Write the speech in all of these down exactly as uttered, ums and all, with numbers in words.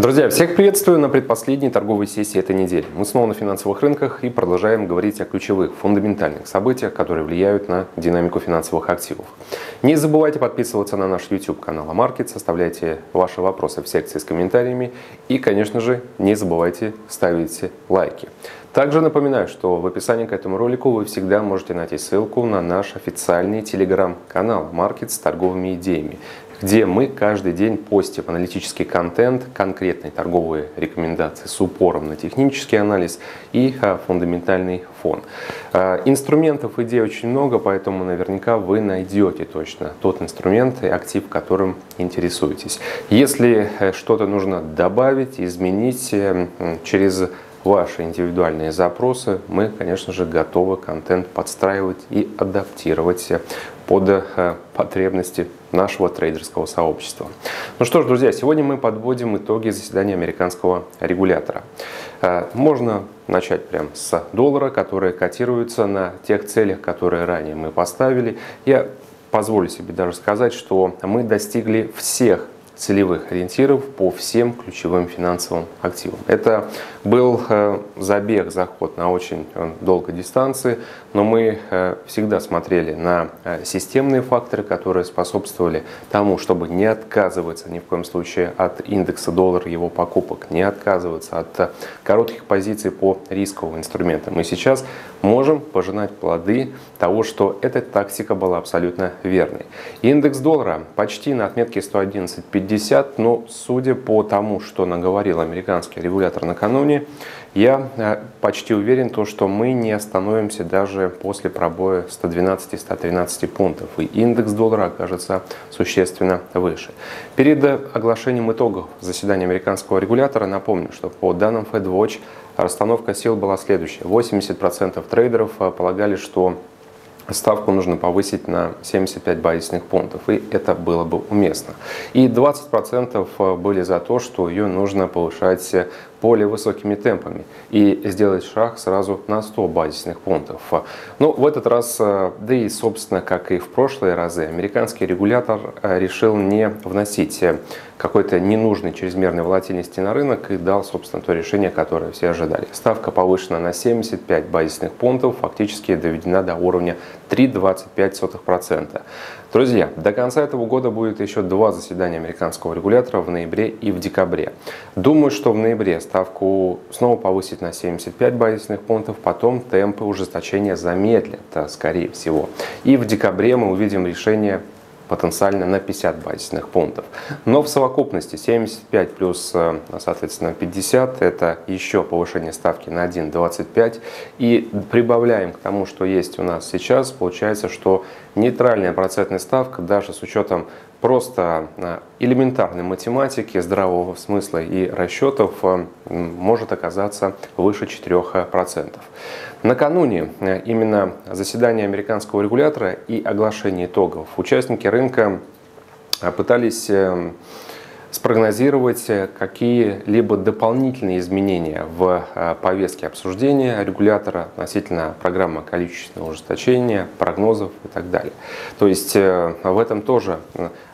Друзья, всех приветствую на предпоследней торговой сессии этой недели. Мы снова на финансовых рынках и продолжаем говорить о ключевых, фундаментальных событиях, которые влияют на динамику финансовых активов. Не забывайте подписываться на наш YouTube-канал AMarkets, оставляйте ваши вопросы в секции с комментариями и, конечно же, не забывайте ставить лайки. Также напоминаю, что в описании к этому ролику вы всегда можете найти ссылку на наш официальный телеграм-канал AMarkets с торговыми идеями, где мы каждый день постим аналитический контент, конкретные торговые рекомендации с упором на технический анализ и фундаментальный фон. Инструментов, идей очень много, поэтому наверняка вы найдете точно тот инструмент и актив, которым интересуетесь. Если что-то нужно добавить, изменить через ваши индивидуальные запросы, мы, конечно же, готовы контент подстраивать и адаптировать под потребности нашего трейдерского сообщества. Ну что ж, друзья, сегодня мы подводим итоги заседания американского регулятора. Можно начать прямо с доллара, который котируется на тех целях, которые ранее мы поставили. Я позволю себе даже сказать, что мы достигли всех целевых ориентиров по всем ключевым финансовым активам. Это был забег, заход на очень долгой дистанции, но мы всегда смотрели на системные факторы, которые способствовали тому, чтобы не отказываться ни в коем случае от индекса доллара, его покупок, не отказываться от коротких позиций по рисковым инструментам. И сейчас можем пожинать плоды того, что эта тактика была абсолютно верной. Индекс доллара почти на отметке сто одиннадцать пятьдесят, но судя по тому, что наговорил американский регулятор накануне, я почти уверен, что мы не остановимся даже после пробоя ста двенадцати ста тринадцати пунктов, и индекс доллара окажется существенно выше. Перед оглашением итогов заседания американского регулятора напомню, что по данным FedWatch расстановка сил была следующая. восемьдесят процентов трейдеров полагали, что ставку нужно повысить на семьдесят пять базисных пунктов, и это было бы уместно. И двадцать процентов были за то, что ее нужно повышать более высокими темпами и сделать шаг сразу на сто базисных пунктов. Но в этот раз, да и собственно, как и в прошлые разы, американский регулятор решил не вносить какой-то ненужной чрезмерной волатильности на рынок и дал, собственно, то решение, которое все ожидали. Ставка повышена на семьдесят пять базисных пунктов, фактически доведена до уровня три целых двадцать пять сотых процента. Друзья, до конца этого года будет еще два заседания американского регулятора в ноябре и в декабре. Думаю, что в ноябре ставку снова повысить на семьдесят пять базисных пунктов, потом темпы ужесточения замедлят, скорее всего. И в декабре мы увидим решение потенциально на пятьдесят базисных пунктов. Но в совокупности семьдесят пять плюс, соответственно, пятьдесят, это еще повышение ставки на один целых двадцать пять сотых. И прибавляем к тому, что есть у нас сейчас, получается, что нейтральная процентная ставка, даже с учетом просто элементарной математики, здравого смысла и расчетов, может оказаться выше четырёх процентов. Накануне именно заседания американского регулятора и оглашения итогов участники рынка пытались спрогнозировать какие-либо дополнительные изменения в повестке обсуждения регулятора относительно программы количественного ужесточения, прогнозов и так далее. То есть в этом тоже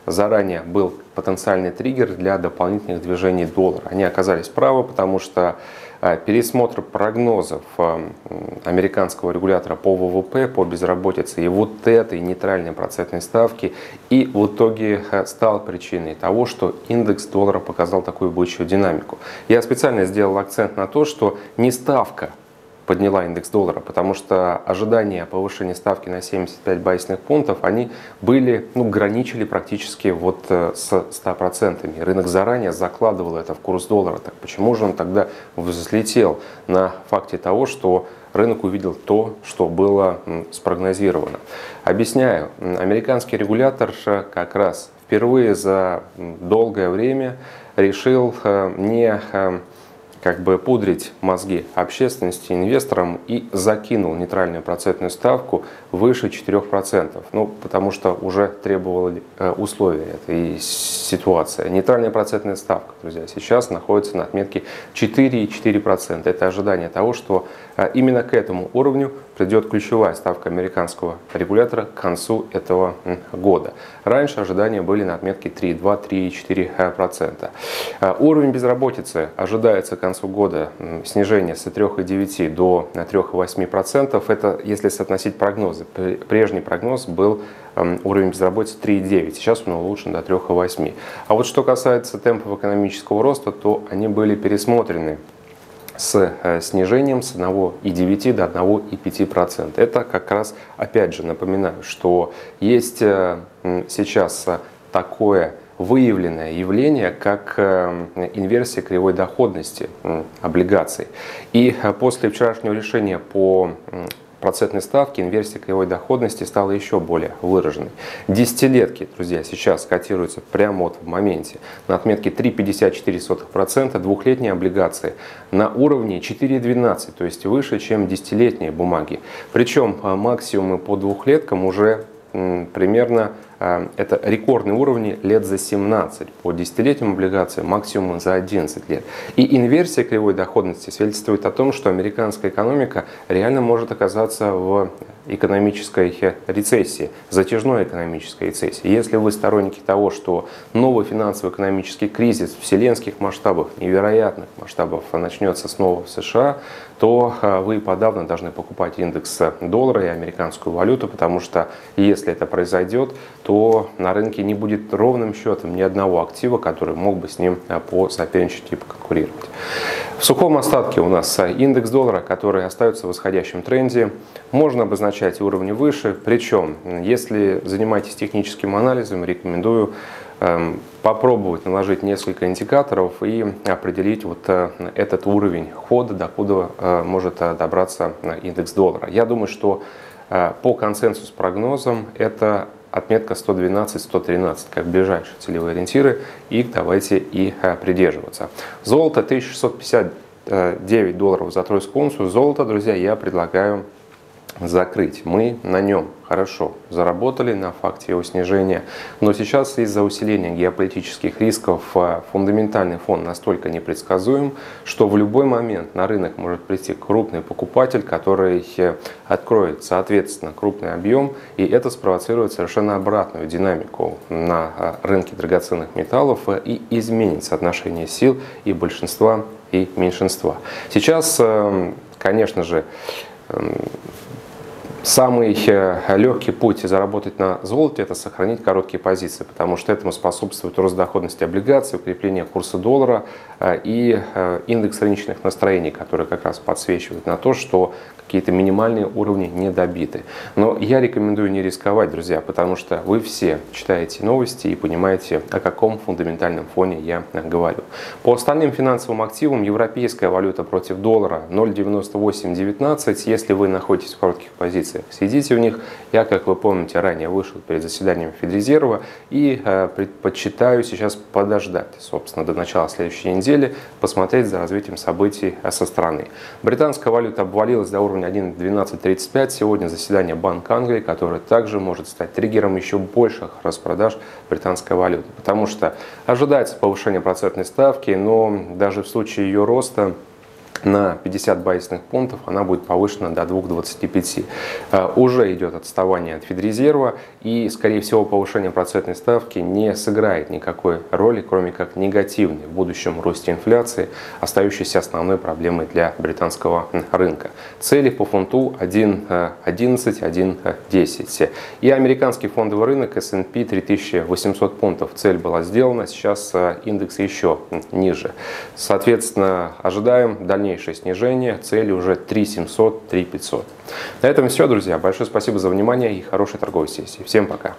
заранее был потенциальный триггер для дополнительных движений доллара. Они оказались правы, потому что пересмотр прогнозов американского регулятора по ВВП, по безработице и вот этой нейтральной процентной ставки и в итоге стал причиной того, что индекс доллара показал такую бычью динамику. Я специально сделал акцент на то, что не ставка подняла индекс доллара, потому что ожидания повышения ставки на семьдесят пять базисных пунктов, они были, ну, граничили практически вот с ста процентами. Рынок заранее закладывал это в курс доллара. Так почему же он тогда взлетел на факте того, что рынок увидел то, что было спрогнозировано? Объясняю, американский регулятор как раз впервые за долгое время решил не как бы пудрить мозги общественности, инвесторам и закинул нейтральную процентную ставку выше четырёх процентов. Ну, потому что уже требовало условия этой ситуации. Нейтральная процентная ставка, друзья, сейчас находится на отметке четыре и четыре десятых процента. Это ожидание того, что именно к этому уровню придет ключевая ставка американского регулятора к концу этого года. Раньше ожидания были на отметке три и две десятых — три и четыре десятых процента. Уровень безработицы ожидается к концу года снижение с трёх и девяти десятых процента до трёх и восьми десятых процента. Это если соотносить прогнозы. Прежний прогноз был уровень безработицы три и девять десятых процента. Сейчас он улучшен до трёх и восьми десятых процента. А вот что касается темпов экономического роста, то они были пересмотрены с снижением с одной и девяти десятых процента до одной и пяти десятых процента. Это как раз, опять же, напоминаю, что есть сейчас такое выявленное явление, как инверсия кривой доходности облигаций. И после вчерашнего решения по процентной ставки инверсия кривой доходности стала еще более выраженной. Десятилетки, друзья, сейчас котируются прямо вот в моменте на отметке три и пятьдесят четыре сотых процента, двухлетние облигации на уровне четыре и двенадцать сотых процента, то есть выше, чем десятилетние бумаги. Причем максимумы по двухлеткам уже примерно, это рекордные уровни лет за семнадцать, по десятилетним облигациям максимум за одиннадцать лет. И инверсия кривой доходности свидетельствует о том, что американская экономика реально может оказаться в экономической рецессии, затяжной экономической рецессии. Если вы сторонники того, что новый финансово-экономический кризис вселенских масштабов, невероятных масштабов начнется снова в США, то вы подавно должны покупать индекс доллара и американскую валюту, потому что если это произойдет, то на рынке не будет ровным счетом ни одного актива, который мог бы с ним посоперничать и поконкурировать. В сухом остатке у нас индекс доллара, который остается в восходящем тренде. Можно обозначать уровни выше, причем, если занимаетесь техническим анализом, рекомендую попробовать наложить несколько индикаторов и определить вот этот уровень хода, докуда может добраться индекс доллара. Я думаю, что по консенсус-прогнозам это отметка сто двенадцать — сто тринадцать как ближайшие целевые ориентиры, и давайте и придерживаться. Золото тысяча шестьсот пятьдесят девять долларов за тройскую унцию. Золото, друзья, я предлагаю закрыть. Мы на нем хорошо заработали на факте его снижения, но сейчас из-за усиления геополитических рисков фундаментальный фон настолько непредсказуем, что в любой момент на рынок может прийти крупный покупатель, который откроет, соответственно, крупный объем, и это спровоцирует совершенно обратную динамику на рынке драгоценных металлов и изменит соотношение сил и большинства, и меньшинства. Сейчас, конечно же, самый легкий путь заработать на золоте – это сохранить короткие позиции, потому что этому способствует рост доходности облигаций, укрепление курса доллара и индекс рыночных настроений, который как раз подсвечивает на то, что какие-то минимальные уровни не добиты. Но я рекомендую не рисковать, друзья, потому что вы все читаете новости и понимаете, о каком фундаментальном фоне я говорю. По остальным финансовым активам европейская валюта против доллара ноль девяносто восемь девятнадцать. Если вы находитесь в коротких позициях, сидите в них. Я, как вы помните, ранее вышел перед заседанием Федрезерва и предпочитаю сейчас подождать, собственно, до начала следующей недели, посмотреть за развитием событий со стороны. Британская валюта обвалилась до уровня один двенадцать тридцать пять. Сегодня заседание Банка Англии, которое также может стать триггером еще больших распродаж британской валюты. Потому что ожидается повышение процентной ставки, но даже в случае ее роста на пятьдесят базисных пунктов она будет повышена до двух двадцати пяти. Уже идет отставание от Федрезерва, и, скорее всего, повышение процентной ставки не сыграет никакой роли, кроме как негативной в будущем росте инфляции, остающейся основной проблемой для британского рынка. Цели по фунту один одиннадцать — один десять. И американский фондовый рынок эс энд пи три тысячи восемьсот пунктов. Цель была сделана, сейчас индекс еще ниже. Соответственно, ожидаем дальнейшего снижение, цели уже три семьсот — три пятьсот. На этом все, друзья. Большое спасибо за внимание и хорошей торговой сессии. Всем пока!